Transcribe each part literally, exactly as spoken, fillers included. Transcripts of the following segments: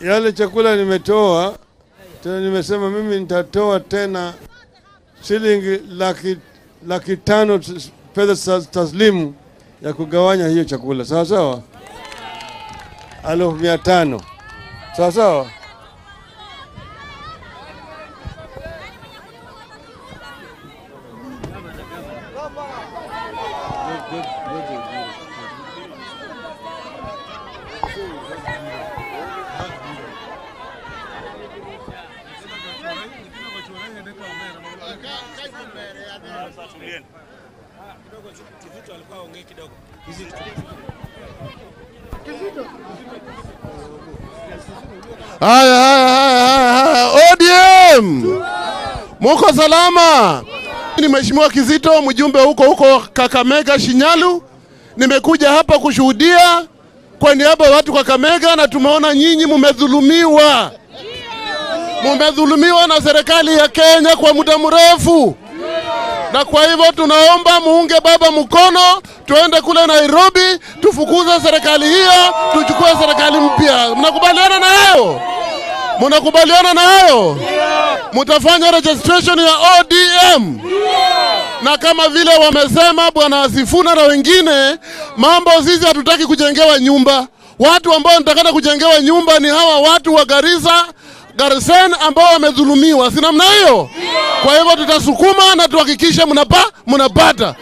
Yale chakula nimetoa, tena nimesema mimi nitatoa tena shilingi laki, laki tano pesa taslimu ya kugawanya hiyo chakula. Sawa sawa? Alofu mia tano. Sawa sawa? Haya, haya, O D M! Muko salama! Ni Mheshimiwa Kizito, mjumbe huko huko Kakamega, Shinyalu. Nimekuja hapa kushuhudia kwa niaba watu Kakamega, na tumeona nyinyi mumedhulumiwa. Mumedhulumiwa na serikali ya Kenya kwa muda mrefu. Na kwa hivyo tunaomba muunge baba mkono, tuende kule Nairobi, tufukuze serikali hiyo, tuchukue serikali mpya. Mnakubaliana na hayo? Mnakubaliana na hayo? Mtafanya registration ya O D M. Na kama vile wamesema Bwana Asifuna na wengine, mambo sisi hatutaki kujengewa nyumba. Watu ambao wanatakana kujengewa nyumba ni hawa watu wa Garissa, Garsen ambao wamedhulumiwa. Si namna hiyo? Kwa hivyo tutasukuma na tuhakikishe mnapa mnapata.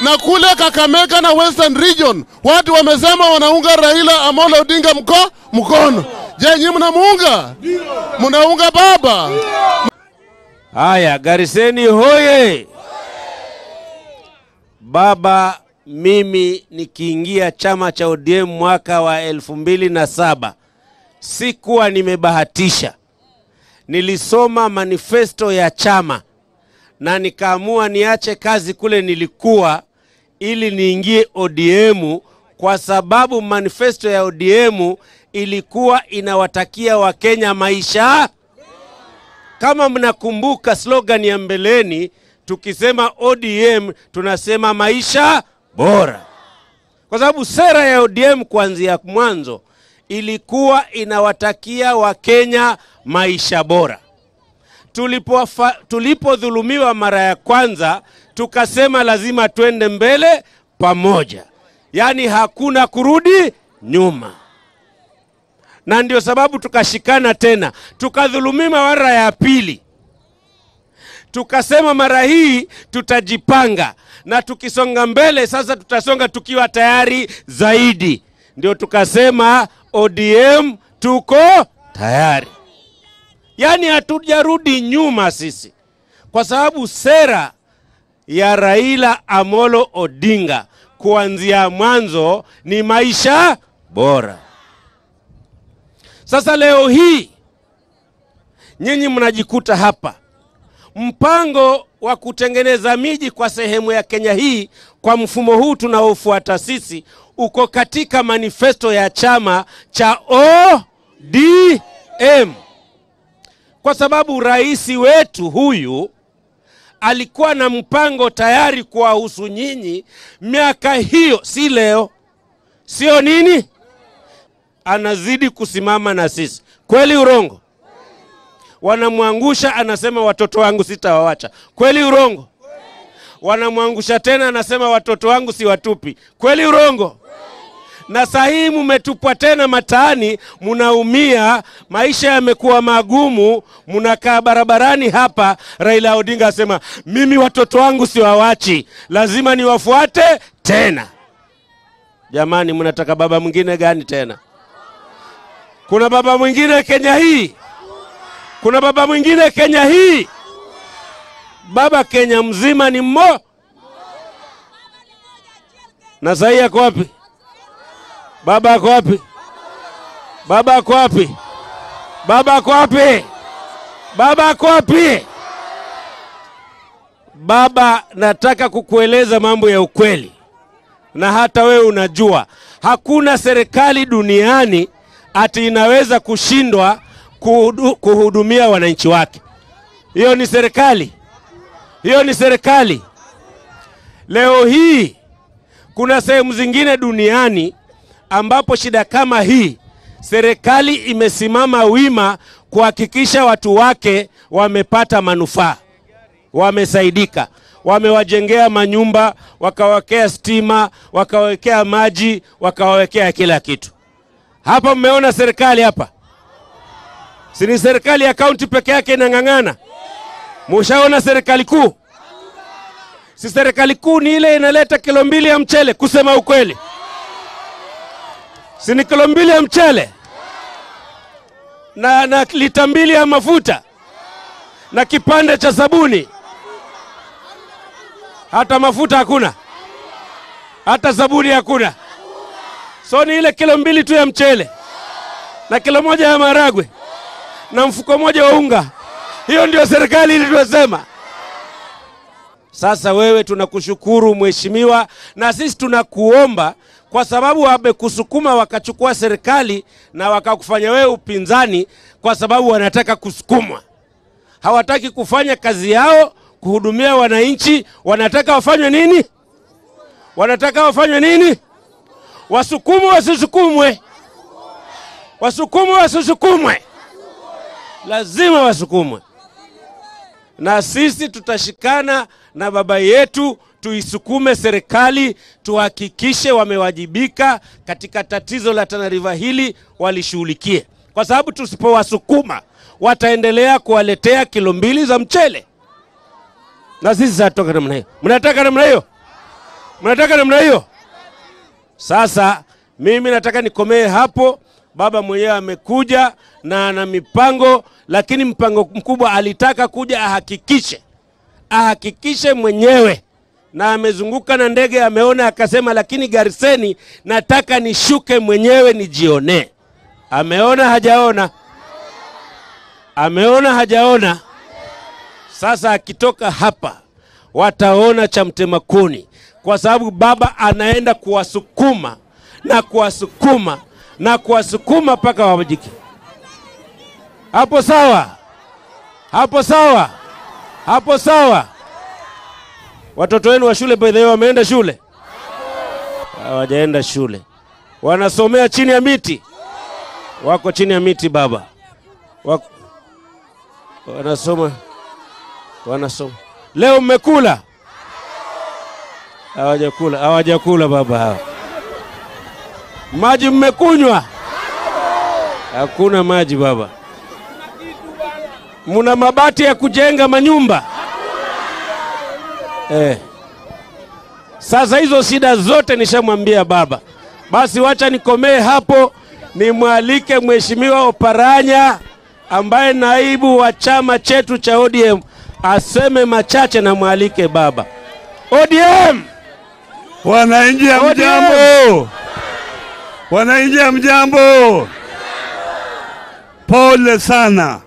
Na kule Kakamega na Western Region, watu wamesema wanaunga Raila Amolo Odinga mko mkono. Je, nyinyi mnamuunga? Mnaunga baba? Haya, Gariseni hoye. Baba, mimi nikiingia chama cha O D M mwaka wa elfu mbili na saba, sikuwa nimebahatisha. Nilisoma manifesto ya chama na nikaamua niache kazi kule nilikuwa ili niingie O D M, kwa sababu manifesto ya O D M ilikuwa inawatakia Wakenya maisha. Kama mnakumbuka slogan ya mbeleni, tukisema O D M tunasema maisha bora. Kwa sababu sera ya O D M kuanzia mwanzo ilikuwa inawatakia Wakenya maisha bora. Tulipo tulipodhulumiwa mara ya kwanza, tukasema lazima twende mbele pamoja. Yani hakuna kurudi nyuma. Na ndio sababu tukashikana tena. Tukadhulumiwa mara ya pili. Tukasema mara hii tutajipanga, na tukisonga mbele sasa tutasonga tukiwa tayari zaidi. Ndio tukasema O D M tuko tayari. Yani hatujarudi nyuma sisi, kwa sababu sera ya Raila Amolo Odinga kuanzia mwanzo ni maisha bora. Sasa leo hii nyinyi mnajikuta hapa. Mpango wa kutengeneza miji kwa sehemu ya Kenya hii kwa mfumo huu tunaofuata sisi uko katika manifesto ya chama cha O D M. Kwa sababu rais wetu huyu alikuwa na mpango tayari kuwahusu nyinyi miaka hiyo, si leo, sio nini. Anazidi kusimama na sisi. Kweli urongo? Wanamwangusha, anasema watoto wangu sitawaacha. Kweli urongo? Wanamwangusha tena, anasema watoto wangu siwatupi. Kweli urongo? Na sahi mmetupwa tena mataani, mnaumia, maisha yamekuwa magumu, mnakaa barabarani hapa. Raila Odinga asema mimi watoto wangu siwaachi, lazima niwafuate tena. Jamani, mnataka baba mwingine gani tena? Kuna baba mwingine Kenya hii? Kuna baba mwingine Kenya hii? Baba Kenya mzima ni mmo. Na sahi yako wapi? Baba kwa wapi? Baba kwa wapi? Baba kwa wapi? Baba kwa wapi? Baba, nataka kukueleza mambo ya ukweli. Na hata wewe unajua, hakuna serikali duniani ati inaweza kushindwa kuhudumia wananchi wake. Hiyo ni serikali? Hiyo ni serikali? Leo hii kuna sehemu zingine duniani ambapo shida kama hii serikali imesimama wima kuhakikisha watu wake wamepata manufaa, wamesaidika, wamewajengea manyumba, wakawawekea stima, wakawawekea maji, wakawawekea kila kitu. Hapa mmeona serikali hapa. Si ni serikali ya kaunti peke yake inang'ang'ana? Mshaona serikali kuu? Si serikali kuu ni ile inaleta kilo mbili ya mchele, kusema ukweli. Si ni kilo mbili ya mchele na, na lita mbili ya mafuta na kipande cha sabuni. Hata mafuta hakuna, hata sabuni hakuna. So ni ile kilo mbili tu ya mchele na kilo moja ya maragwe na mfuko moja wa unga. Hiyo ndio serikali iliyosema. Sasa wewe tunakushukuru mheshimiwa, na sisi tunakuomba, kwa sababu wamekusukuma wakachukua serikali na wakakufanya wewe upinzani, kwa sababu wanataka kusukumwa. Hawataki kufanya kazi yao kuhudumia wananchi, wanataka wafanywe nini? Wanataka wafanywe nini? Wasukumwe wasisukumwe? Wasukumwe wasisukumwe? Lazima wasukumwe. Na sisi tutashikana na baba yetu, tuisukume serikali, tuhakikishe wamewajibika katika tatizo la Tana River hili, walishughulikie. Kwa sababu tusipowasukuma wataendelea kuwaletea kilo mbili za mchele. Na sisi zatoka namna hiyo. Mnataka namna hiyo? Mnataka namna hiyo? Sasa mimi nataka nikomee hapo. Baba mwenyewe amekuja na ana mipango, lakini mpango mkubwa alitaka kuja ahakikishe. Ahakikishe mwenyewe. Na amezunguka na ndege ameona, akasema lakini Gariseni nataka nishuke mwenyewe nijione. Ameona hajaona? Ameona hajaona? Sasa akitoka hapa wataona cha mtema kuni, kwa sababu baba anaenda kuwasukuma na kuwasukuma na kuwasukuma paka wabajike. Hapo sawa? Hapo sawa? Hapo sawa? Watoto wenu wa shule by the way wameenda shule? Hawajaenda shule. Wanasomea chini ya miti. Wako chini ya miti baba. Wako wanasoma. Wanasoma. Leo mmekula? Hawajakula, hawajakula baba hawa. Maji mmekunywa? Hakuna maji baba. Muna mabati ya kujenga manyumba? Eh. Sasa hizo shida zote nishamwambia baba. Basi wacha nikomee hapo, nimwalike mheshimiwa Oparanya ambaye naibu wa chama chetu cha O D M aseme machache, na mwalike baba. O D M! Wananchi mjambo! Wananchi mjambo! Pole sana.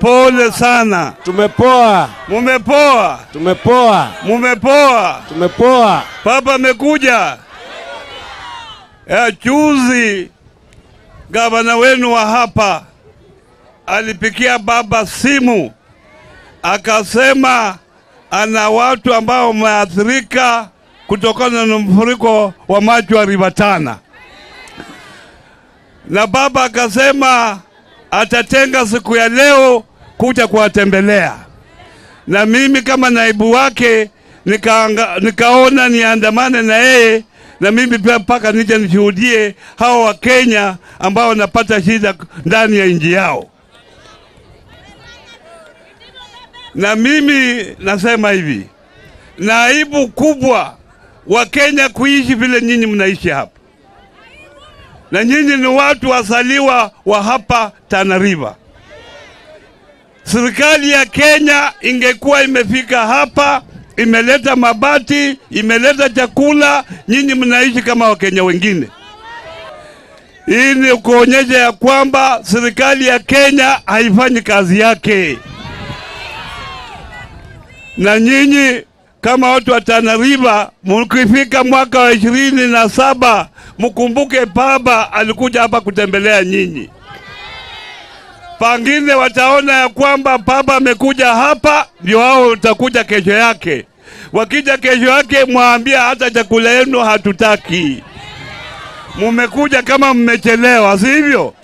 Pole sana. Tumepoa. Mumepoa. Tumepoa. Mumepoa. Tumepoa. Papa amekuja. Juzi gavana wenu wa hapa alipikia baba simu, akasema ana watu ambao wameathirika kutokana na mfuriko wa maji wa River Tana. Na baba akasema atatenga siku ya leo kuja kuwatembelea. Na mimi kama naibu wake nika, nikaona niandamane na yeye, na mimi pia mpaka nije nishuhudie hao wa Kenya ambao wanapata shida ndani ya nchi yao. Na mimi nasema hivi, na aibu kubwa wa Kenya kuishi vile nyinyi mnaishi hapa. Na nyinyi ni watu wasaliwa wa hapa Tana River. Serikali ya Kenya ingekuwa imefika hapa, imeleta mabati, imeleta chakula, nyinyi mnaishi kama Wakenya wengine. Hii ni kuonyesha ya kwamba serikali ya Kenya haifanyi kazi yake. Na nyinyi kama watu wa Tana River, mkifika mwaka wa ishirini na saba, mkumbuke baba alikuja hapa kutembelea nyinyi. Pangine wataona ya kwamba baba amekuja hapa, ndio wao watakuja kesho yake. Wakija kesho yake, mwaambia hata chakula yenu hatutaki. mmekuja kama mmechelewa, sivyo?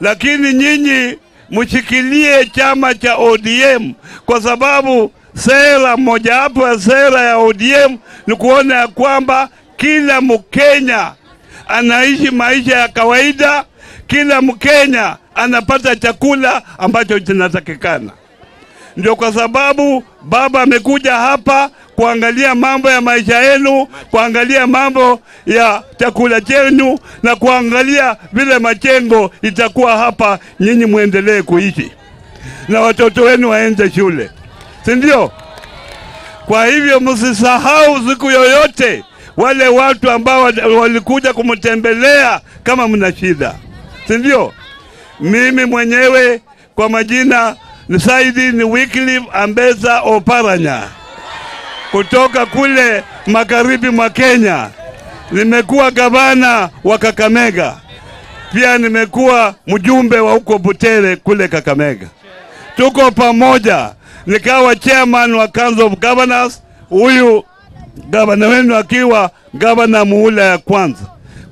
Lakini nyinyi mshikilie chama cha O D M kwa sababu sera moja hapo ya sera ya O D M ni kuona ya kwamba kila Mkenya anaishi maisha ya kawaida, kila Mkenya anapata chakula ambacho kinatakikana. Ndio kwa sababu baba amekuja hapa kuangalia mambo ya maisha yenu, kuangalia mambo ya chakula chenu na kuangalia vile machengo itakuwa hapa nyinyi muendelee kuishi na watoto wenu waende shule. Sindio? Kwa hivyo msisahau siku yoyote wale watu ambao walikuja kumtembelea kama mna shida. Sindio? Mimi mwenyewe kwa majina ni Said Wycliffe Ambeza Oparanya kutoka kule magharibi mwa Kenya. Nimekuwa gavana wa Kakamega, pia nimekuwa mjumbe wa huko Butere kule Kakamega. Tuko pamoja, nikawa chairman wa Council of Governors, huyu gavana wenu akiwa gavana muhula ya kwanza.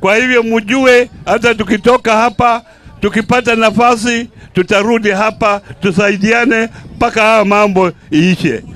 Kwa hivyo mjue hata tukitoka hapa, tukipata nafasi tutarudi hapa tusaidiane mpaka haya mambo iishe.